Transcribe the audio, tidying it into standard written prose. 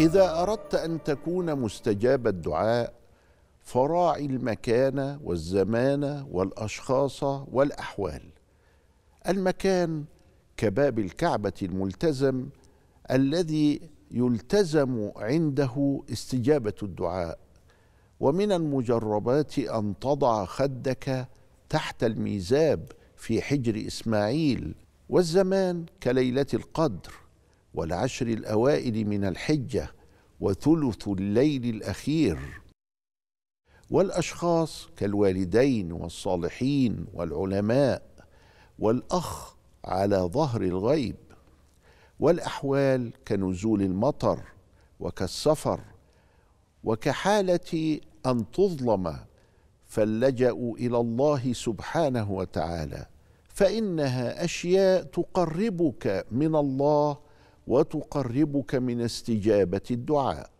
إذا أردت أن تكون مستجاب الدعاء فراعي المكان والزمان والأشخاص والأحوال. المكان كباب الكعبة الملتزم الذي يلتزم عنده استجابة الدعاء. ومن المجربات أن تضع خدك تحت الميزاب في حجر إسماعيل. والزمان كليلة القدر والعشر الأوائل من الحجة وثلث الليل الأخير. والأشخاص كالوالدين والصالحين والعلماء والأخ على ظهر الغيب. والأحوال كنزول المطر وكالسفر وكحالة أن تظلم، فاللجأ إلى الله سبحانه وتعالى، فإنها أشياء تقربك من الله وتقربك من استجابة الدعاء.